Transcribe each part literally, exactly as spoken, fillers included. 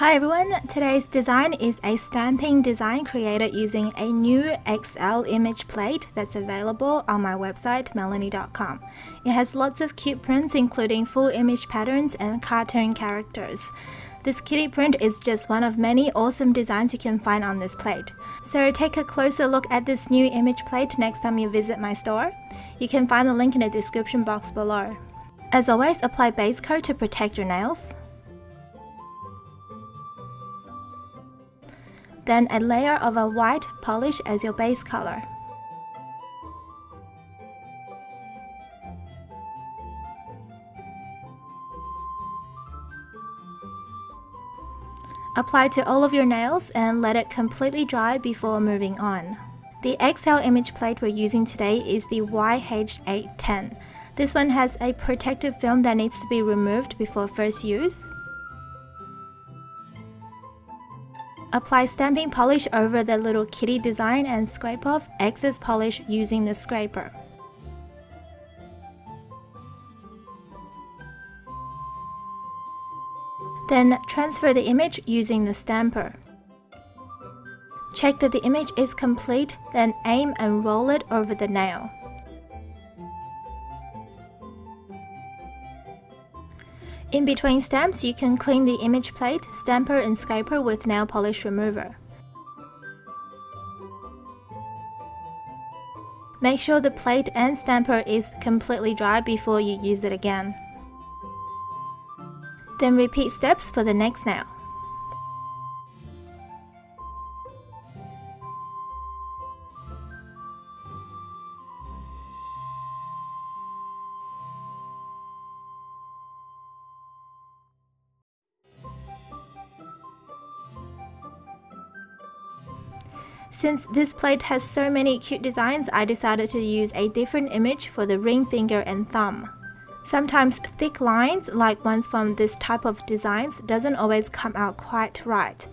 Hi everyone, today's design is a stamping design created using a new X L image plate that's available on my website meliney dot com. It has lots of cute prints including full image patterns and cartoon characters. This kitty print is just one of many awesome designs you can find on this plate. So take a closer look at this new image plate next time you visit my store. You can find the link in the description box below. As always, apply base coat to protect your nails. Then a layer of a white polish as your base color. Apply to all of your nails and let it completely dry before moving on. The X L image plate we're using today is the Y H eight ten. This one has a protective film that needs to be removed before first use. Apply stamping polish over the little kitty design and scrape off excess polish using the scraper. Then transfer the image using the stamper. Check that the image is complete, then aim and roll it over the nail. In between stamps, you can clean the image plate, stamper and scraper with nail polish remover. Make sure the plate and stamper is completely dry before you use it again. Then repeat steps for the next nail. Since this plate has so many cute designs, I decided to use a different image for the ring finger and thumb. Sometimes thick lines, like ones from this type of designs, doesn't always come out quite right.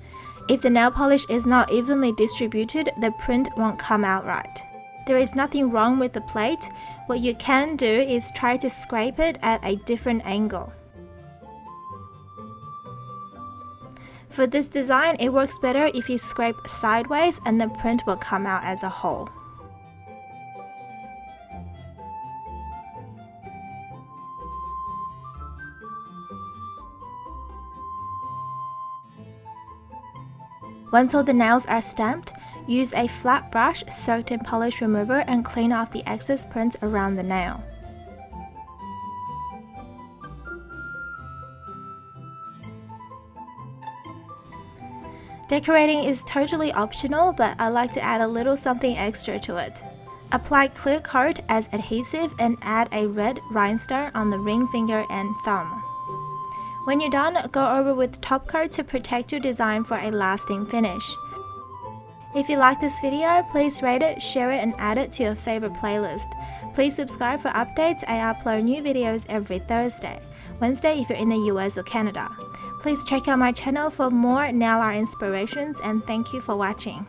If the nail polish is not evenly distributed, the print won't come out right. There is nothing wrong with the plate. What you can do is try to scrape it at a different angle. For this design, it works better if you scrape sideways and the print will come out as a whole. Once all the nails are stamped, use a flat brush soaked in polish remover and clean off the excess prints around the nail. Decorating is totally optional, but I like to add a little something extra to it. Apply clear coat as adhesive and add a red rhinestone on the ring finger and thumb. When you're done, go over with top coat to protect your design for a lasting finish. If you like this video, please rate it, share it and add it to your favorite playlist. Please subscribe for updates. I upload new videos every Thursday, Wednesday if you're in the U S or Canada. Please check out my channel for more nail art inspirations and thank you for watching.